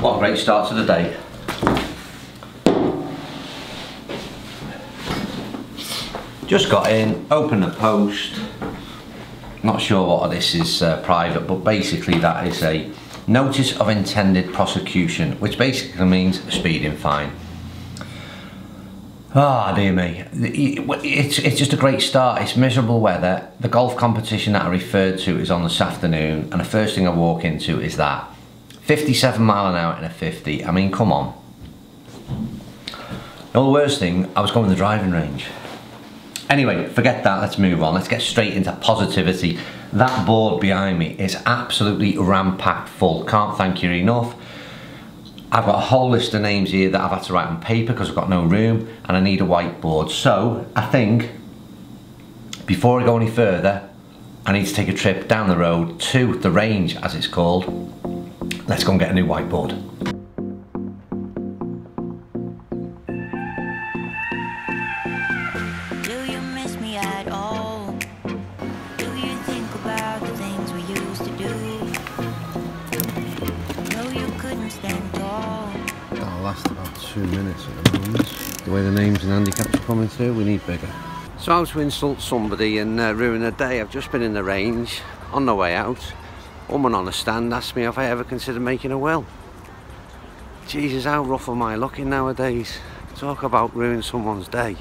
What a great start to the day. Just got in, opened the post. Not sure what this is private, but basically that is a notice of intended prosecution, which basically means speeding fine. Ah, dear me. It's just a great start. It's miserable weather. The golf competition that I referred to is on this afternoon, and the first thing I walk into is that. 57 mile an hour in a 50. I mean, come on. No, the worst thing, I was going to the driving range. Anyway, forget that, let's move on. Let's get straight into positivity. That board behind me is absolutely ram-packed full. Can't thank you enough. I've got a whole list of names here that I've had to write on paper because I've got no room and I need a whiteboard. So I think before I go any further, I need to take a trip down the road to the range, as it's called. Let's go and get a new whiteboard. Do you miss me at all? Do you think about the things we used to do? No, you couldn't stand tall. That'll last about 2 minutes at the moment. The way the names and handicaps are coming through, we need bigger. So how to insult somebody and ruin a day. I've just been in the range, on the way out. Woman on a stand asked me if I ever considered making a will. Jesus, how rough am I looking nowadays? Talk about ruining someone's day.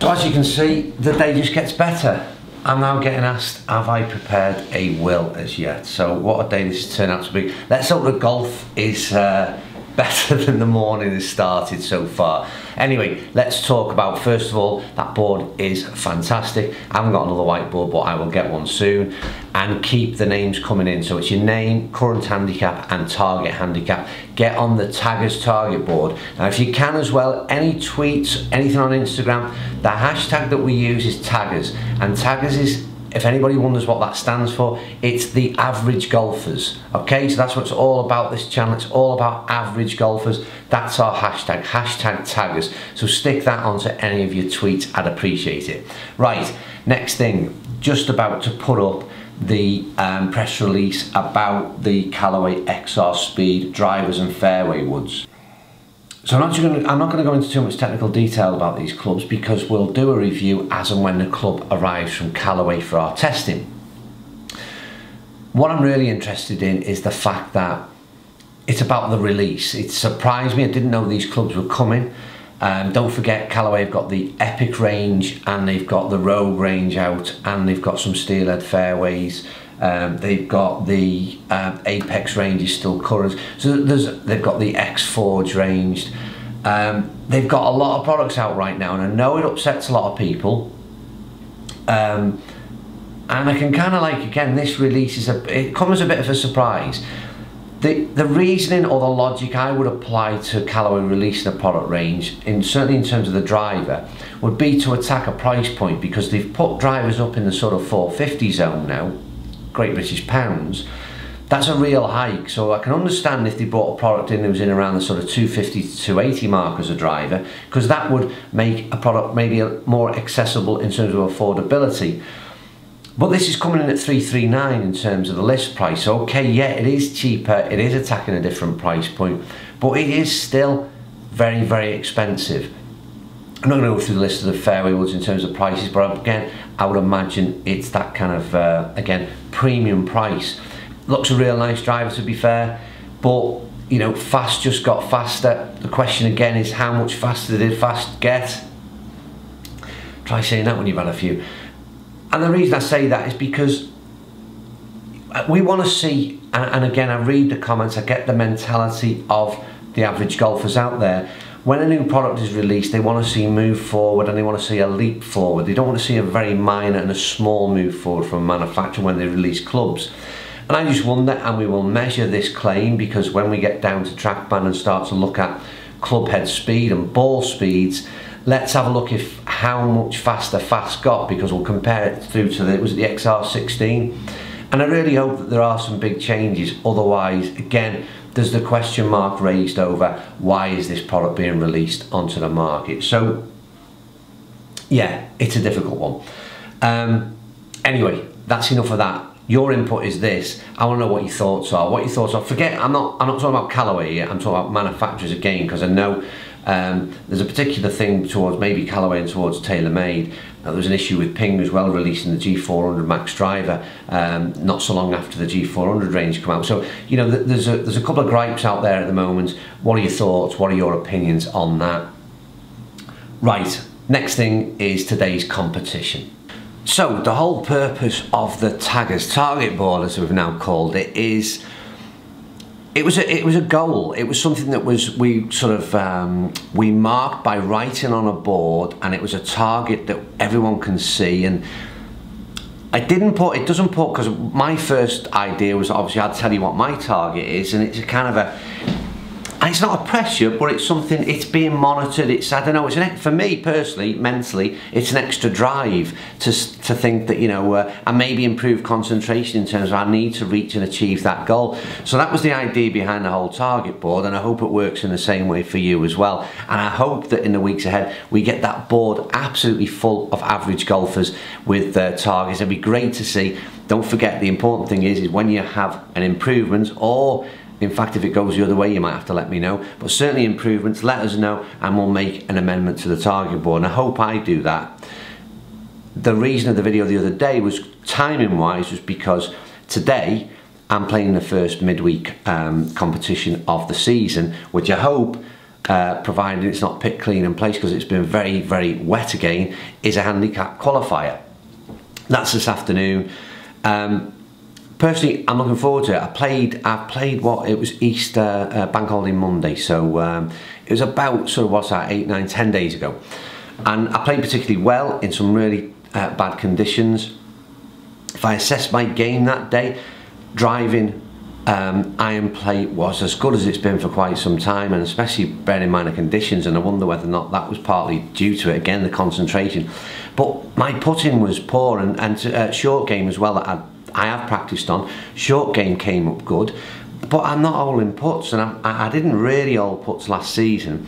So as you can see, the day just gets better. I'm now getting asked, have I prepared a will as yet? So what a day this has turned out to be. Let's hope the golf is better than the morning has started so far. Anyway, let's talk about, first of all, that board is fantastic. I haven't got another whiteboard, but I will get one soon. And keep the names coming in. So it's your name, current handicap, and target handicap. Get on the taggers target board. Now, if you can as well, any tweets, anything on Instagram, the hashtag that we use is taggers. And taggers is, if anybody wonders what that stands for, it's the average golfers. Okay, so that's what it's all about, this channel. It's all about average golfers. That's our hashtag, taggers. So stick that onto any of your tweets, I'd appreciate it. Right, next thing, just about to put up the press release about the Callaway XR Speed drivers and fairway woods. So I'm not going to go into too much technical detail about these clubs because we'll do a review as and when the club arrives from Callaway for our testing. What I'm really interested in is the fact that it's about the release. It surprised me, I didn't know these clubs were coming. Don't forget Callaway have got the Epic range and they've got the Rogue range out and they've got some steelhead fairways. They've got the Apex range is still current. So they've got the X-Forge range. They've got a lot of products out right now, and I know it upsets a lot of people. And I can kind of like, again, this release is it comes as a bit of a surprise. The reasoning or the logic I would apply to Callaway releasing a product range, certainly in terms of the driver, would be to attack a price point because they've put drivers up in the sort of 450 zone now. Great British pounds, that's a real hike. So I can understand if they brought a product in that was in around the sort of 250 to 280 mark as a driver, because that would make a product maybe more accessible in terms of affordability. But this is coming in at 339 in terms of the list price. So okay, yeah, it is cheaper, it is attacking a different price point, but it is still very, very expensive. I'm not going to go through the list of the fairway woods in terms of prices, but again, I would imagine it's that kind of, again, premium price. Looks a real nice driver, to be fair, but, you know, fast just got faster. The question again is how much faster did fast get? Try saying that when you've had a few. And the reason I say that is because we want to see, and again, I read the comments, I get the mentality of the average golfers out there. When a new product is released, they want to see move forward and they want to see a leap forward. They don't want to see a very minor and a small move forward from a manufacturer when they release clubs. And I just wonder, and we will measure this claim, because when we get down to Trackman and start to look at club head speed and ball speeds, let's have a look if how much faster fast got, because we'll compare it through to the, was it the XR16? And I really hope that there are some big changes. Otherwise, again, there's the question mark raised over why is this product being released onto the market. So yeah, it's a difficult one. Anyway, that's enough of that. your input is this. I want to know what your thoughts are. What your thoughts are. Forget, I'm not talking about Callaway here. I'm talking about manufacturers again, because I know there's a particular thing towards maybe Callaway and towards TaylorMade. There was an issue with Ping as well, releasing the G400 Max driver not so long after the G400 range came out. So, you know, there's a couple of gripes out there at the moment. What are your thoughts? What are your opinions on that? Right, next thing is today's competition. So the whole purpose of the Taggers, target board as we've now called it, is it was a goal. It was something that was we marked by writing on a board, and it was a target that everyone can see. And I didn't put, it doesn't put, because my first idea was obviously I'd tell you what my target is, and it's a kind of a, and it's not a pressure, but it's something, it's being monitored. It's, I don't know, it's an, for me personally, mentally, it's an extra drive to think that, you know, and maybe improve concentration in terms of I need to reach and achieve that goal. So that was the idea behind the whole target board, and I hope it works in the same way for you as well. And I hope that in the weeks ahead we get that board absolutely full of average golfers with their targets. It'd be great to see. Don't forget, the important thing is when you have an improvement, or in fact, if it goes the other way, you might have to let me know. But certainly improvements, let us know, and we'll make an amendment to the target board. And I hope I do that. The reason of the video the other day was, timing-wise, was because today I'm playing the first midweek competition of the season, which I hope, provided it's not picked clean in place, because it's been very, very wet again, is a handicap qualifier. That's this afternoon. Personally, I'm looking forward to it. I played what, it was Easter Bank Holiday Monday, so it was about, sort of, what's that, 8, 9, 10 days ago. And I played particularly well in some really bad conditions. If I assess my game that day, driving, iron play was as good as it's been for quite some time, and especially bearing in mind the conditions, and I wonder whether or not that was partly due to it, again, the concentration. But my putting was poor, and short game as well, that I have practiced on. Short game came up good, but I'm not all in putts, and I didn't really all putts last season.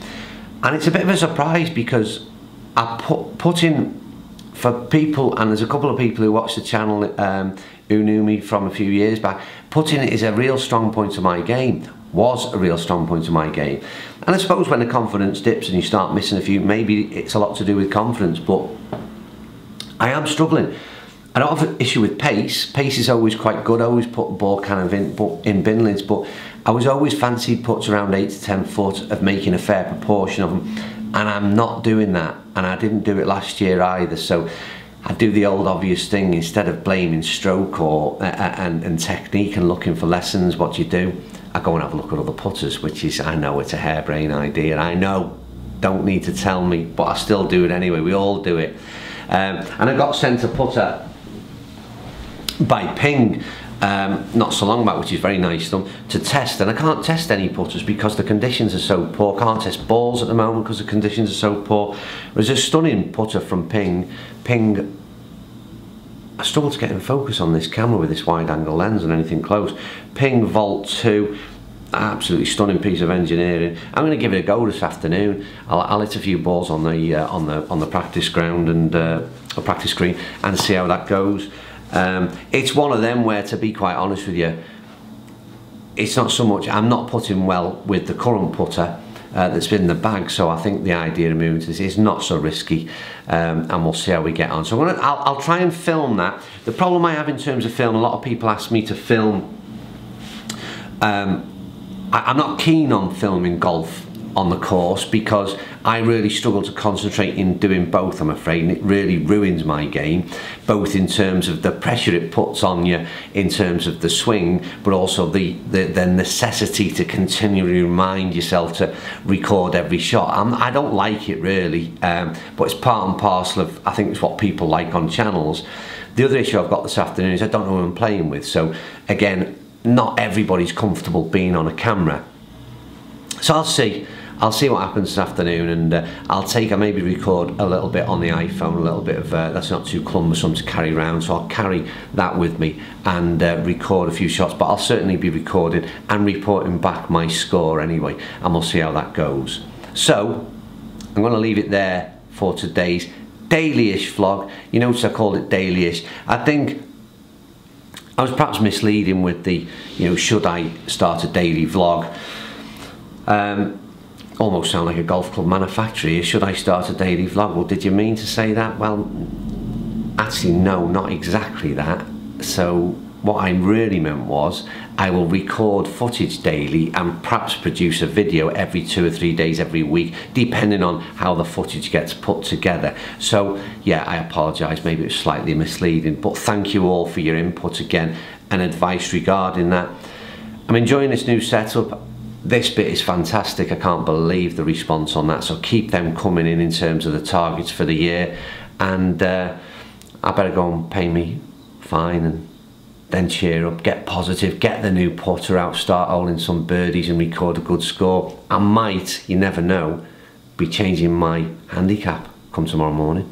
And it's a bit of a surprise, because I put in for people, and there's a couple of people who watch the channel who knew me from a few years back. Putting is a real strong point of my game, was a real strong point of my game. And I suppose when the confidence dips and you start missing a few, maybe it's a lot to do with confidence, but I am struggling. I don't have an issue with pace. Pace is always quite good. I always put the ball kind of in bin lids, but I was always fancied putts around 8 to 10 foot of making a fair proportion of them, and I'm not doing that, and I didn't do it last year either. So I do the old obvious thing, instead of blaming stroke or and technique and looking for lessons, what do? I go and have a look at other putters, which is, I know it's a harebrained idea, and I know, don't need to tell me, but I still do it anyway. We all do it. And I got sent a putter by Ping not so long back, which is very nice of them, to test. And I can't test any putters because the conditions are so poor. I can't test balls at the moment because the conditions are so poor. There's a stunning putter from Ping. I struggle to get in focus on this camera with this wide angle lens and anything close. Ping Vault Two, absolutely stunning piece of engineering. I'm going to give it a go this afternoon. I'll hit a few balls on the practice ground and or practice screen and see how that goes. It's one of them where, to be quite honest with you, it's not so much, I'm not putting well with the current putter that's been in the bag, so I think the idea of moving to this is not so risky, and we'll see how we get on. So I'll try and film that. The problem I have in terms of film, a lot of people ask me to film, I'm not keen on filming golf on the course because I really struggle to concentrate in doing both, I'm afraid, and it really ruins my game, both in terms of the pressure it puts on you in terms of the swing, but also the necessity to continually remind yourself to record every shot. I don't like it really, but it's part and parcel of, I think it's what people like on channels. The other issue I've got this afternoon is I don't know who I'm playing with, so again, not everybody's comfortable being on a camera. So I'll see what happens this afternoon, and I'll maybe record a little bit on the iPhone, a little bit of, that's not too cumbersome to carry around, so I'll carry that with me and record a few shots, but I'll certainly be recording and reporting back my score anyway, and we'll see how that goes. So, I'm going to leave it there for today's daily-ish vlog. You notice I called it daily-ish. I think I was perhaps misleading with the, you know, should I start a daily vlog? Almost sound like a golf club manufacturer. Should I start a daily vlog? Well, did you mean to say that? Well, actually, no, not exactly that. So what I really meant was I will record footage daily and perhaps produce a video every 2 or 3 days every week, depending on how the footage gets put together. So yeah, I apologise, maybe it was slightly misleading, but thank you all for your input again and advice regarding that. I'm enjoying this new setup. This bit is fantastic. I can't believe the response on that, so keep them coming in terms of the targets for the year. And I better go and pay me fine and then cheer up, get positive, get the new putter out, start holing some birdies and record a good score. I might, you never know, be changing my handicap come tomorrow morning.